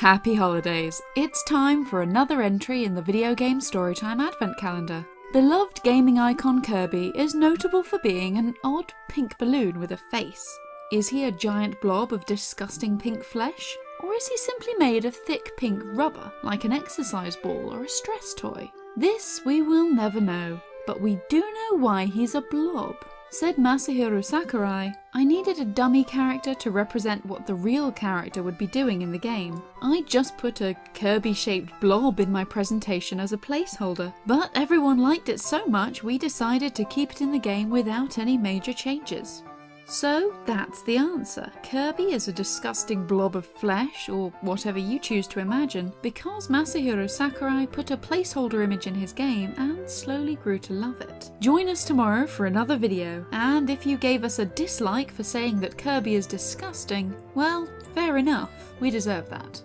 Happy holidays! It's time for another entry in the Video Game Storytime Advent Calendar. Beloved gaming icon Kirby is notable for being an odd pink balloon with a face. Is he a giant blob of disgusting pink flesh? Or is he simply made of thick pink rubber, like an exercise ball or a stress toy? This we will never know, but we do know why he's a blob. Said Masahiro Sakurai, "I needed a dummy character to represent what the real character would be doing in the game. I just put a Kirby-shaped blob in my presentation as a placeholder, but everyone liked it so much we decided to keep it in the game without any major changes." So that's the answer. Kirby is a disgusting blob of flesh, or whatever you choose to imagine, because Masahiro Sakurai put a placeholder image in his game and slowly grew to love it. Join us tomorrow for another video, and if you gave us a dislike for saying that Kirby is disgusting, well, fair enough, we deserve that.